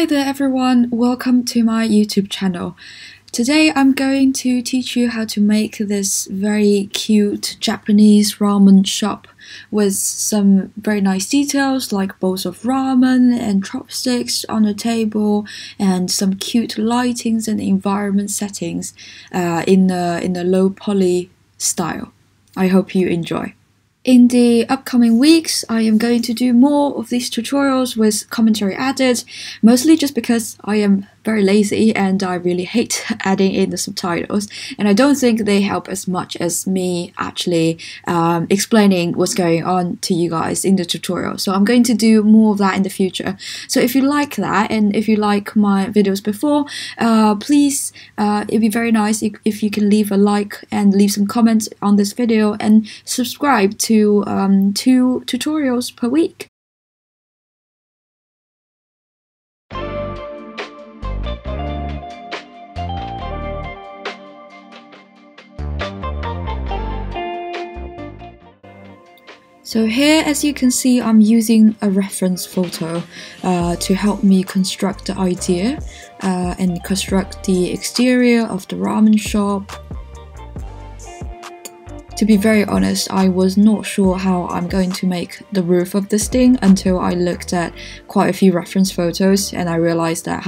Hi there everyone, welcome to my YouTube channel. Today I'm going to teach you how to make this very cute Japanese ramen shop with some very nice details like bowls of ramen and chopsticks on a table and some cute lightings and environment settings in the low poly style. I hope you enjoy. In the upcoming weeks, I am going to do more of these tutorials with commentary added, mostly just because I am very lazy and I really hate adding in the subtitles, and I don't think they help as much as me actually explaining what's going on to you guys in the tutorial. So I'm going to do more of that in the future. So if you like that and if you like my videos before, please, it'd be very nice if you can leave a like and leave some comments on this video and subscribe to 2 tutorials per week. So here, as you can see, I'm using a reference photo to help me construct the idea and construct the exterior of the ramen shop. To be very honest, I was not sure how I'm going to make the roof of this thing until I looked at quite a few reference photos and I realized that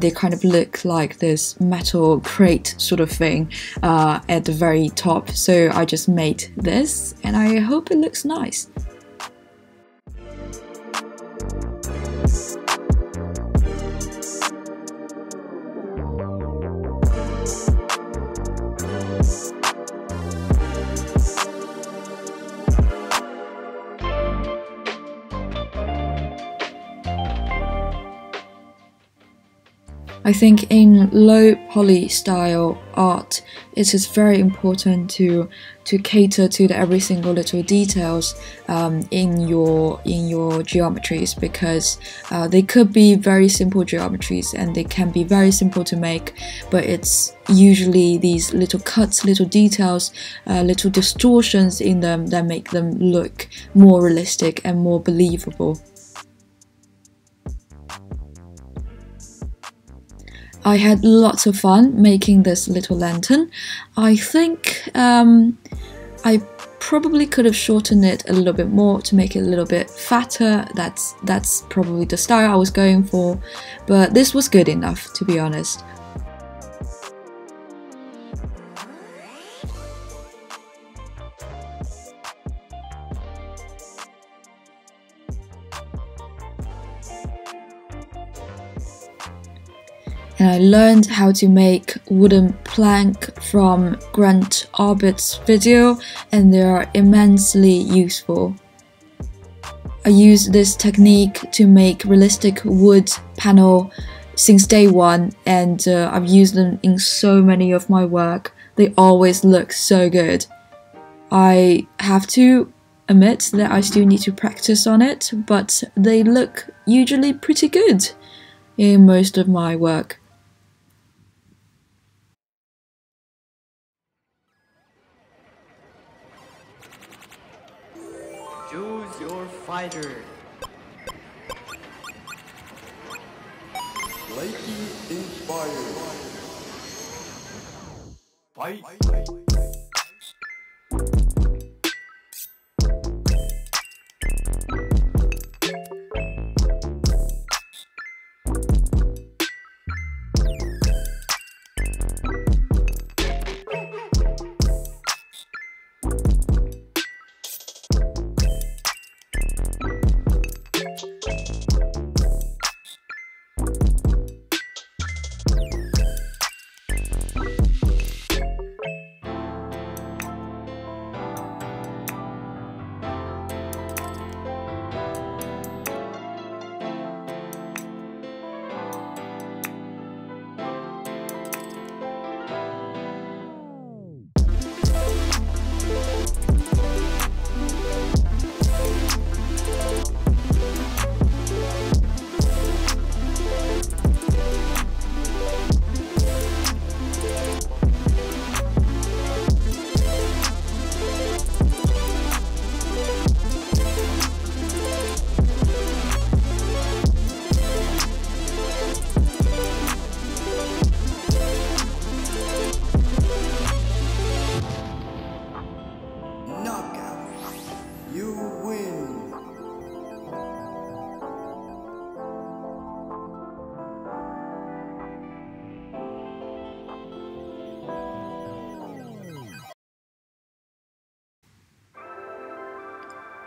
they kind of look like this metal crate sort of thing at the very top. So I just made this and I hope it looks nice. I think in low poly style art, it is very important to cater to the every single little details in your geometries, because they could be very simple geometries and they can be very simple to make, but it's usually these little cuts, little details, little distortions in them that make them look more realistic and more believable. I had lots of fun making this little lantern. I think I probably could have shortened it a little bit more to make it a little bit fatter. That's probably the style I was going for, but this was good enough, to be honest. And I learned how to make wooden plank from Grant Abbott's video, and they are immensely useful. I used this technique to make realistic wood panel since day one, and I've used them in so many of my work. They always look so good. I have to admit that I still need to practice on it, but they look usually pretty good in most of my work. Choose your fighter. Lakey Inspired. Fight.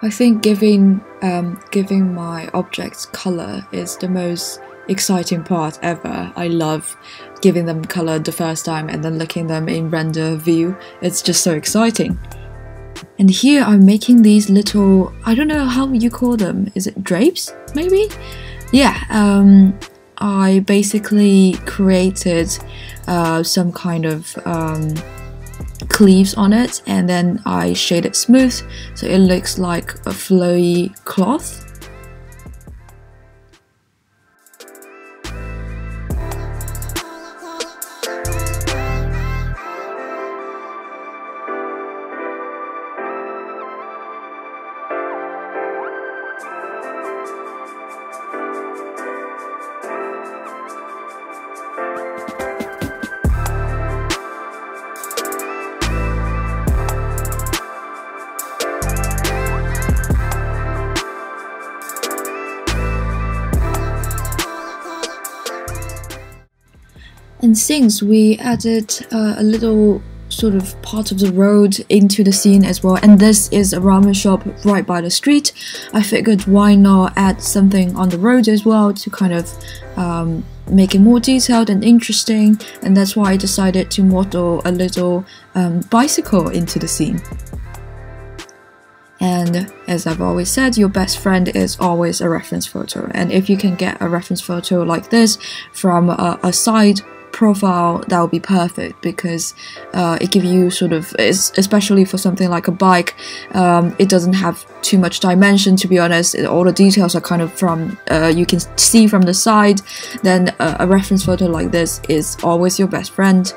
I think giving my objects color is the most exciting part ever. I love giving them color the first time and then looking them in render view. It's just so exciting. And here I'm making these little, I don't know how you call them, is it drapes maybe? Yeah, I basically created some kind of cleaves on it, and then I shade it smooth so it looks like a flowy cloth. And since we added a little sort of part of the road into the scene as well, and this is a ramen shop right by the street, I figured why not add something on the road as well to kind of make it more detailed and interesting, and that's why I decided to model a little bicycle into the scene. And as I've always said, your best friend is always a reference photo, and if you can get a reference photo like this from a side profile, that would be perfect, because it gives you sort of, especially for something like a bike, it doesn't have too much dimension, to be honest. All the details are kind of from, you can see from the side, then a reference photo like this is always your best friend.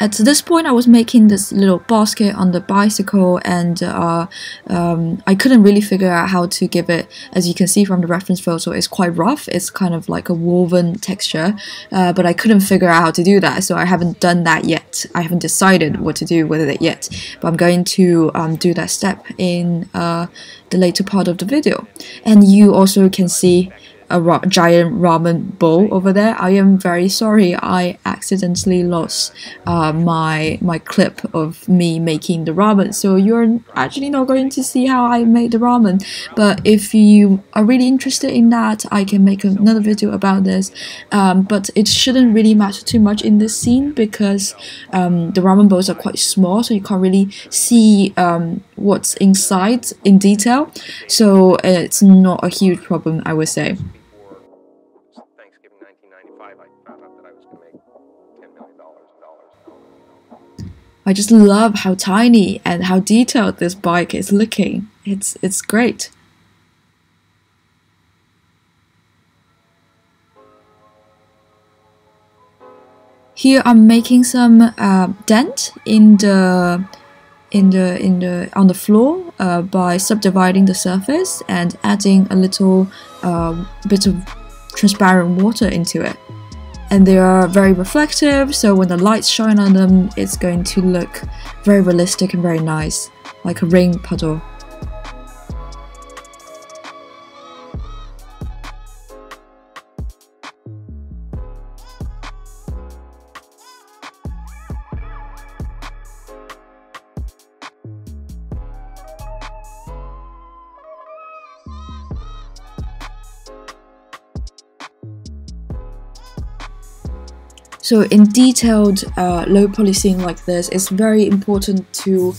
At this point I was making this little basket on the bicycle, and I couldn't really figure out how to give it, as you can see from the reference photo, it's quite rough, it's kind of like a woven texture, but I couldn't figure out how to do that, so I haven't done that yet. I haven't decided what to do with it yet, but I'm going to do that step in the later part of the video. And you also can see a giant ramen bowl over there. I am very sorry, I accidentally lost my clip of me making the ramen, so you're actually not going to see how I made the ramen, but if you are really interested in that, I can make another video about this, but it shouldn't really matter too much in this scene, because the ramen bowls are quite small, so you can't really see what's inside in detail, so it's not a huge problem, I would say. I just love how tiny and how detailed this bike is looking. It's great. Here I'm making some dent on the floor by subdividing the surface and adding a little bit of transparent water into it. And they are very reflective, so when the lights shine on them, it's going to look very realistic and very nice, like a rain puddle. So in detailed low poly scene like this, it's very important to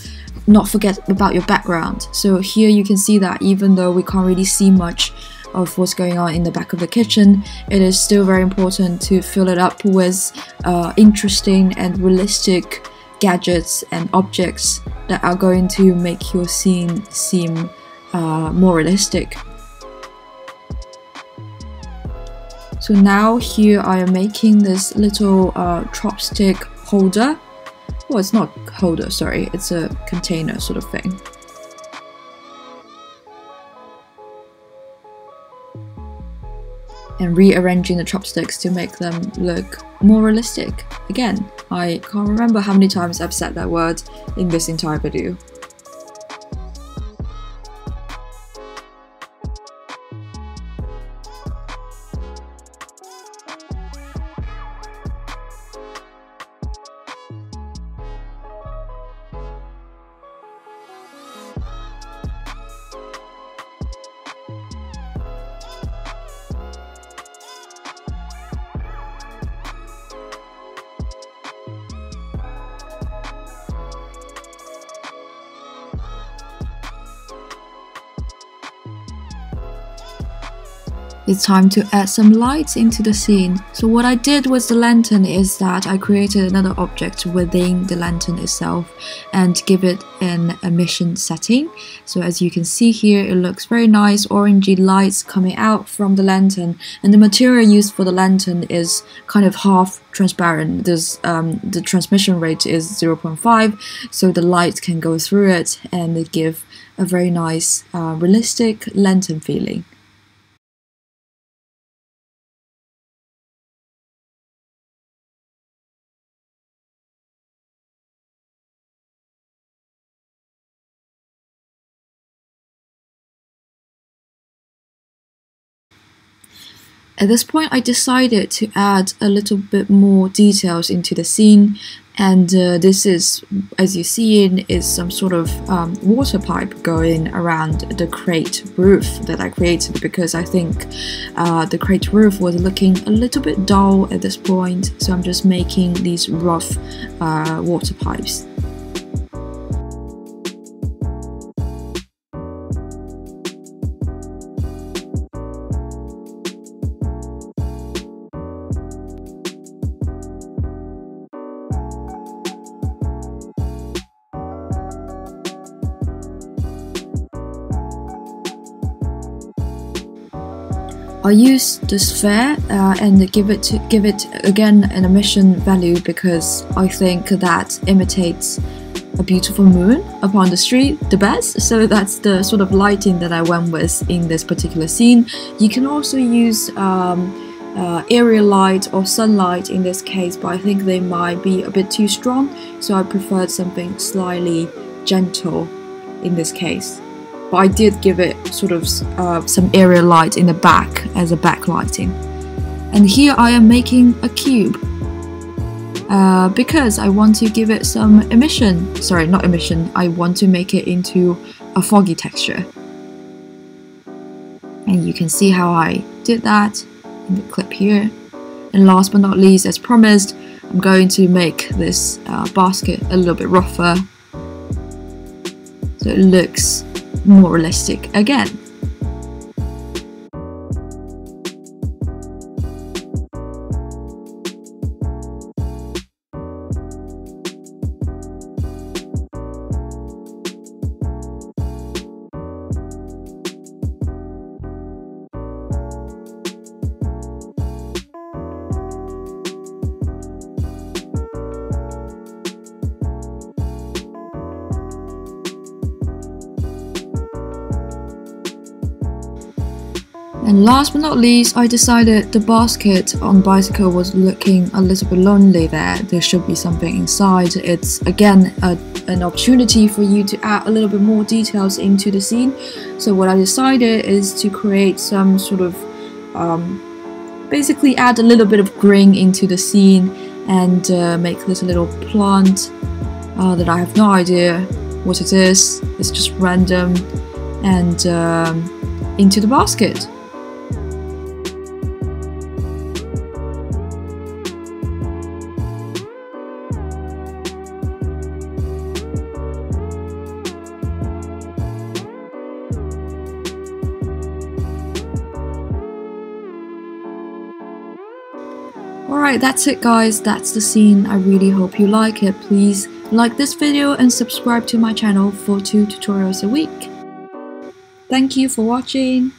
not forget about your background. So here you can see that even though we can't really see much of what's going on in the back of the kitchen, it is still very important to fill it up with interesting and realistic gadgets and objects that are going to make your scene seem more realistic. So now here I am making this little chopstick holder. Well, it's not holder, sorry, it's a container sort of thing. And rearranging the chopsticks to make them look more realistic. Again, I can't remember how many times I've said that word in this entire video. It's time to add some lights into the scene. So what I did with the lantern is that I created another object within the lantern itself and give it an emission setting. So as you can see here, it looks very nice, orangey lights coming out from the lantern, and the material used for the lantern is kind of half transparent. There's the transmission rate is 0.5, so the light can go through it and it gives a very nice realistic lantern feeling. At this point, I decided to add a little bit more details into the scene, and this is, as you see, is some sort of water pipe going around the crate roof that I created, because I think the crate roof was looking a little bit dull at this point, so I'm just making these rough water pipes. I use the sphere and give it again an emission value, because I think that imitates a beautiful moon upon the street the best. So that's the sort of lighting that I went with in this particular scene. You can also use area light or sunlight in this case, but I think they might be a bit too strong, so I preferred something slightly gentle in this case. But I did give it sort of some area light in the back as a backlighting. And here I am making a cube because I want to give it some emission. Sorry, not emission. I want to make it into a foggy texture. And you can see how I did that in the clip here. And last but not least, as promised, I'm going to make this basket a little bit rougher, so it looks more realistic again. And last but not least, I decided the basket on bicycle was looking a little bit lonely there. There should be something inside. It's again an opportunity for you to add a little bit more details into the scene. So what I decided is to create some sort of, basically add a little bit of green into the scene and make this little plant that I have no idea what it is. It's just random, and into the basket. Alright, that's it guys, that's the scene. I really hope you like it. Please like this video and subscribe to my channel for 2 tutorials a week. Thank you for watching.